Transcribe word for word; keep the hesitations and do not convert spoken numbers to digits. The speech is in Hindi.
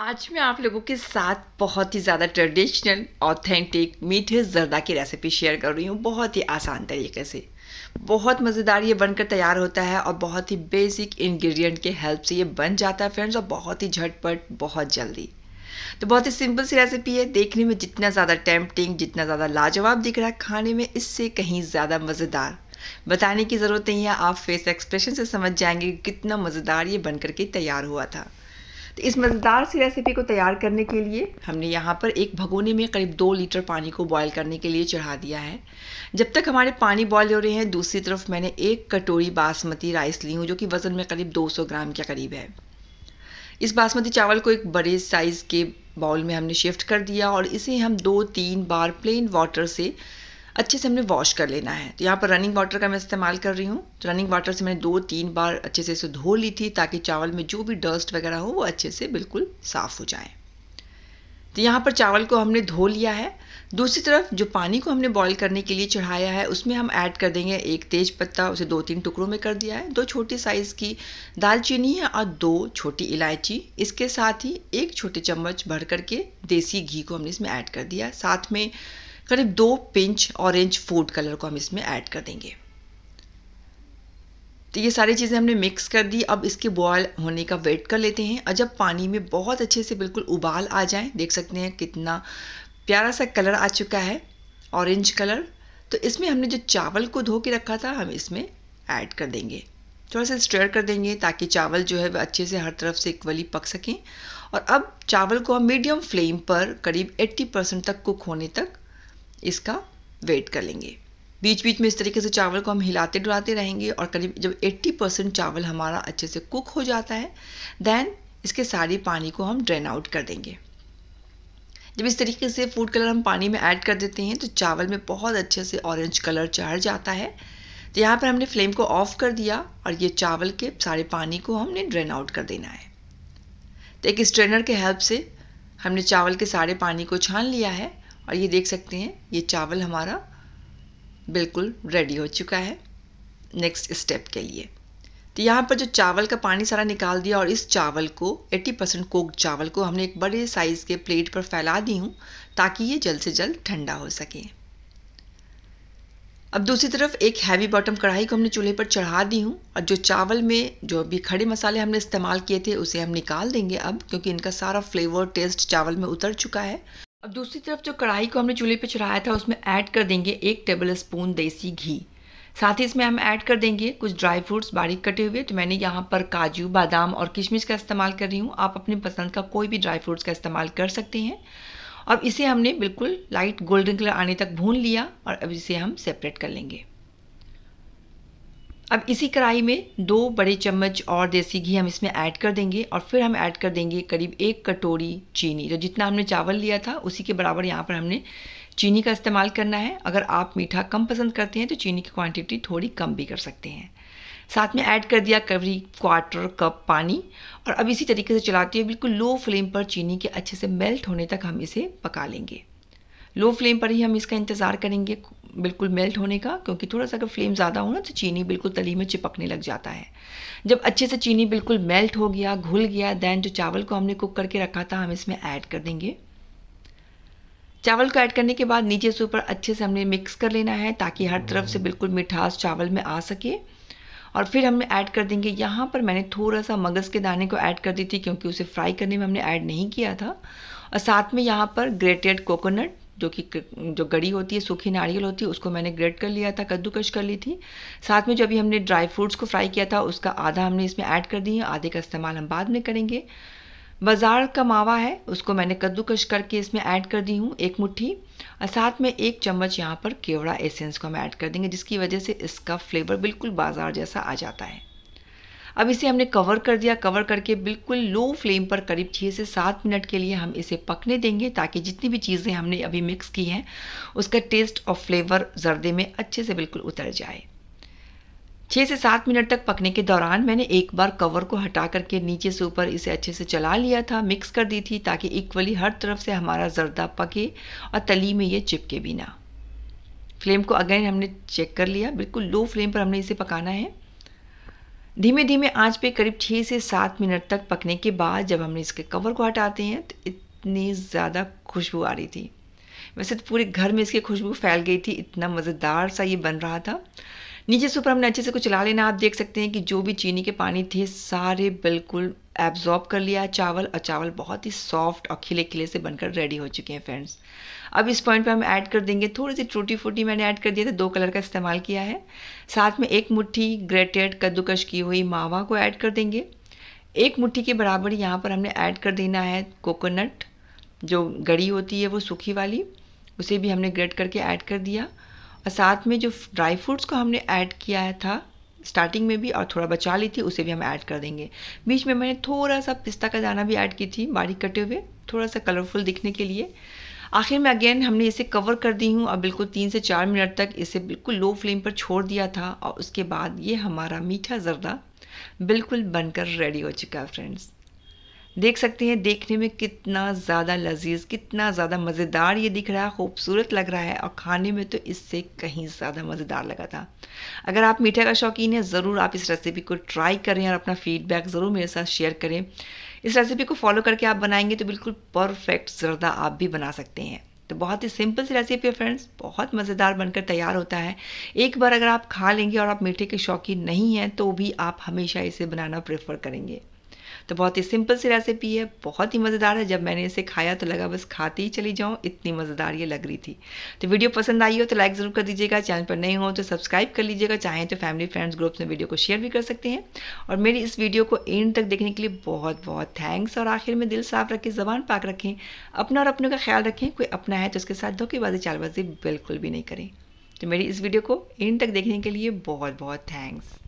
आज मैं आप लोगों के साथ बहुत ही ज़्यादा ट्रेडिशनल ऑथेंटिक मीठे जर्दा की रेसिपी शेयर कर रही हूँ। बहुत ही आसान तरीके से बहुत मज़ेदार ये बनकर तैयार होता है और बहुत ही बेसिक इंग्रेडिएंट के हेल्प से ये बन जाता है फ्रेंड्स, और बहुत ही झटपट बहुत जल्दी। तो बहुत ही सिंपल सी रेसिपी है, देखने में जितना ज़्यादा टेम्पटिंग जितना ज़्यादा लाजवाब दिख रहा है, खाने में इससे कहीं ज़्यादा मज़ेदार। बताने की ज़रूरत नहीं है, आप फेस एक्सप्रेशन से समझ जाएंगे कितना मज़ेदार ये बन करके तैयार हुआ था। तो इस मज़ेदार सी रेसिपी को तैयार करने के लिए हमने यहाँ पर एक भगोने में करीब दो लीटर पानी को बॉयल करने के लिए चढ़ा दिया है। जब तक हमारे पानी बॉयल हो रहे हैं, दूसरी तरफ मैंने एक कटोरी बासमती राइस ली हूँ जो कि वज़न में करीब दो सौ ग्राम के करीब है। इस बासमती चावल को एक बड़े साइज़ के बाउल में हमने शिफ्ट कर दिया और इसे हम दो तीन बार प्लेन वाटर से अच्छे से हमने वॉश कर लेना है। तो यहाँ पर रनिंग वाटर का मैं इस्तेमाल कर रही हूँ। तो रनिंग वाटर से मैंने दो तीन बार अच्छे से इसे धो ली थी ताकि चावल में जो भी डस्ट वगैरह हो वो अच्छे से बिल्कुल साफ़ हो जाए। तो यहाँ पर चावल को हमने धो लिया है। दूसरी तरफ जो पानी को हमने बॉईल करने के लिए चढ़ाया है उसमें हम ऐड कर देंगे एक तेज पत्ता, उसे दो तीन टुकड़ों में कर दिया है, दो छोटी साइज़ की दालचीनी है और दो छोटी इलायची। इसके साथ ही एक छोटे चम्मच भर करके देसी घी को हमने इसमें ऐड कर दिया। साथ में करीब दो पिंच ऑरेंज फूड कलर को हम इसमें ऐड कर देंगे। तो ये सारी चीज़ें हमने मिक्स कर दी। अब इसके बॉयल होने का वेट कर लेते हैं और जब पानी में बहुत अच्छे से बिल्कुल उबाल आ जाए, देख सकते हैं कितना प्यारा सा कलर आ चुका है ऑरेंज कलर, तो इसमें हमने जो चावल को धो के रखा था हम इसमें ऐड कर देंगे। थोड़ा सा स्टर कर देंगे ताकि चावल जो है वह अच्छे से हर तरफ से इक्वली पक सकें। और अब चावल को हम मीडियम फ्लेम पर करीब एट्टी परसेंट तक कुक होने तक इसका वेट कर लेंगे। बीच बीच में इस तरीके से चावल को हम हिलाते डुलाते रहेंगे और करीब जब अस्सी परसेंट चावल हमारा अच्छे से कुक हो जाता है देन इसके सारे पानी को हम ड्रेन आउट कर देंगे। जब इस तरीके से फूड कलर हम पानी में ऐड कर देते हैं तो चावल में बहुत अच्छे से ऑरेंज कलर चढ़ जाता है। तो यहाँ पर हमने फ्लेम को ऑफ कर दिया और ये चावल के सारे पानी को हमने ड्रेन आउट कर देना है। तो एक स्ट्रेनर के हेल्प से हमने चावल के सारे पानी को छान लिया है और ये देख सकते हैं ये चावल हमारा बिल्कुल रेडी हो चुका है नेक्स्ट स्टेप के लिए। तो यहाँ पर जो चावल का पानी सारा निकाल दिया और इस चावल को अस्सी परसेंट कुक्ड चावल को हमने एक बड़े साइज़ के प्लेट पर फैला दी हूँ ताकि ये जल्द से जल्द ठंडा हो सके। अब दूसरी तरफ एक हैवी बॉटम कढ़ाई को हमने चूल्हे पर चढ़ा दी हूँ और जो चावल में जो भी खड़े मसाले हमने इस्तेमाल किए थे उसे हम निकाल देंगे अब, क्योंकि इनका सारा फ्लेवर टेस्ट चावल में उतर चुका है। अब दूसरी तरफ जो कढ़ाई को हमने चूल्हे पे चढ़ाया था उसमें ऐड कर देंगे एक टेबलस्पून देसी घी। साथ ही इसमें हम ऐड कर देंगे कुछ ड्राई फ्रूट्स बारीक कटे हुए। तो मैंने यहाँ पर काजू बादाम और किशमिश का इस्तेमाल कर रही हूँ, आप अपनी पसंद का कोई भी ड्राई फ्रूट्स का इस्तेमाल कर सकते हैं। अब इसे हमने बिल्कुल लाइट गोल्डन कलर आने तक भून लिया और अब इसे हम सेपरेट कर लेंगे। अब इसी कढ़ाई में दो बड़े चम्मच और देसी घी हम इसमें ऐड कर देंगे और फिर हम ऐड कर देंगे करीब एक कटोरी चीनी। तो जितना हमने चावल लिया था उसी के बराबर यहाँ पर हमने चीनी का इस्तेमाल करना है। अगर आप मीठा कम पसंद करते हैं तो चीनी की क्वांटिटी थोड़ी कम भी कर सकते हैं। साथ में ऐड कर दिया करीब क्वार्टर कप पानी और अब इसी तरीके से चलाते हुए बिल्कुल लो फ्लेम पर चीनी के अच्छे से मेल्ट होने तक हम इसे पका लेंगे। लो फ्लेम पर ही हम इसका इंतज़ार करेंगे बिल्कुल मेल्ट होने का, क्योंकि थोड़ा सा अगर फ्लेम ज़्यादा हो ना तो चीनी बिल्कुल तली में चिपकने लग जाता है। जब अच्छे से चीनी बिल्कुल मेल्ट हो गया घुल गया दैन जो चावल को हमने कुक करके रखा था हम इसमें ऐड कर देंगे। चावल को ऐड करने के बाद नीचे से ऊपर अच्छे से हमने मिक्स कर लेना है ताकि हर तरफ से बिल्कुल मिठास चावल में आ सके। और फिर हमने ऐड कर देंगे, यहाँ पर मैंने थोड़ा सा मगज़ के दाने को ऐड कर दी थी क्योंकि उसे फ्राई करने में हमने ऐड नहीं किया था। और साथ में यहाँ पर ग्रेटेड कोकोनट जो कि जो गड़ी होती है सूखी नारियल होती है उसको मैंने ग्रेट कर लिया था, कद्दूकश कर ली थी। साथ में जो अभी हमने ड्राई फ्रूट्स को फ्राई किया था उसका आधा हमने इसमें ऐड कर दिए, आधे का इस्तेमाल हम बाद में करेंगे। बाज़ार का मावा है उसको मैंने कद्दूकश करके इसमें ऐड कर दी हूँ एक मुट्ठी और साथ में एक चम्मच यहाँ पर केवड़ा एसेंस को हम ऐड कर देंगे जिसकी वजह से इसका फ्लेवर बिल्कुल बाज़ार जैसा आ जाता है। अब इसे हमने कवर कर दिया। कवर करके बिल्कुल लो फ्लेम पर करीब छः से सात मिनट के लिए हम इसे पकने देंगे ताकि जितनी भी चीज़ें हमने अभी मिक्स की हैं उसका टेस्ट और फ्लेवर जर्दे में अच्छे से बिल्कुल उतर जाए। छः से सात मिनट तक पकने के दौरान मैंने एक बार कवर को हटा करके नीचे से ऊपर इसे अच्छे से चला लिया था, मिक्स कर दी थी ताकि इक्वली हर तरफ से हमारा जर्दा पके और तली में ये चिपके भी ना। फ्लेम को अगेन हमने चेक कर लिया, बिल्कुल लो फ्लेम पर हमने इसे पकाना है। धीमे धीमे आंच पे करीब छः से सात मिनट तक पकने के बाद जब हमने इसके कवर को हटाते हैं तो इतनी ज़्यादा खुशबू आ रही थी। वैसे तो पूरे घर में इसकी खुशबू फैल गई थी, इतना मज़ेदार सा ये बन रहा था। नीचे से ऊपर हमने अच्छे से कुछ चला लेना। आप देख सकते हैं कि जो भी चीनी के पानी थे सारे बिल्कुल एब्जॉर्ब कर लिया चावल, और चावल बहुत ही सॉफ्ट और खिले खिले से बनकर रेडी हो चुके हैं फ्रेंड्स। अब इस पॉइंट पे हम ऐड कर देंगे थोड़ी सी टूटी फूटी, मैंने ऐड कर दिया था, दो कलर का इस्तेमाल किया है। साथ में एक मुट्ठी ग्रेटेड कद्दूकश की हुई मावा को ऐड कर देंगे। एक मुट्ठी के बराबर यहाँ पर हमने ऐड कर देना है कोकोनट, जो गड़ी होती है वो सूखी वाली, उसे भी हमने ग्रेट करके ऐड कर दिया। और साथ में जो ड्राई फ्रूट्स को हमने ऐड किया था स्टार्टिंग में भी और थोड़ा बचा ली थी, उसे भी हम ऐड कर देंगे। बीच में मैंने थोड़ा सा पिस्ता का दाना भी ऐड की थी बारीक कटे हुए, थोड़ा सा कलरफुल दिखने के लिए। आखिर में अगेन हमने इसे कवर कर दी हूँ और बिल्कुल तीन से चार मिनट तक इसे बिल्कुल लो फ्लेम पर छोड़ दिया था। और उसके बाद ये हमारा मीठा जर्दा बिल्कुल बनकर रेडी हो चुका है फ्रेंड्स। देख सकते हैं देखने में कितना ज़्यादा लजीज, कितना ज़्यादा मज़ेदार ये दिख रहा है, खूबसूरत लग रहा है, और खाने में तो इससे कहीं ज़्यादा मज़ेदार लगा था। अगर आप मीठे का शौकीन हैं ज़रूर आप इस रेसिपी को ट्राई करें और अपना फीडबैक ज़रूर मेरे साथ शेयर करें। इस रेसिपी को फॉलो करके आप बनाएंगे तो बिल्कुल परफेक्ट जर्दा आप भी बना सकते हैं। तो बहुत ही सिंपल सी रेसिपी है फ्रेंड्स, बहुत मज़ेदार बनकर तैयार होता है। एक बार अगर आप खा लेंगे और आप मीठे के शौकीन नहीं हैं तो भी आप हमेशा इसे बनाना प्रेफर करेंगे। तो बहुत ही सिंपल सी रेसिपी है, बहुत ही मज़ेदार है। जब मैंने इसे खाया तो लगा बस खाते ही चली जाऊँ, इतनी मज़ेदार ये लग रही थी। तो वीडियो पसंद आई हो तो लाइक ज़रूर कर दीजिएगा, चैनल पर नए हो तो सब्सक्राइब कर लीजिएगा, चाहें तो फैमिली फ्रेंड्स ग्रुप्स में वीडियो को शेयर भी कर सकते हैं। और मेरी इस वीडियो को एंड तक देखने के लिए बहुत बहुत थैंक्स। और आखिर में दिल साफ रखें, ज़बान पाक रखें, अपना और अपनों का ख्याल रखें। कोई अपना है तो उसके साथ धोखेबाजी चालबाजी बिल्कुल भी नहीं करें। तो मेरी इस वीडियो को एंड तक देखने के लिए बहुत बहुत थैंक्स।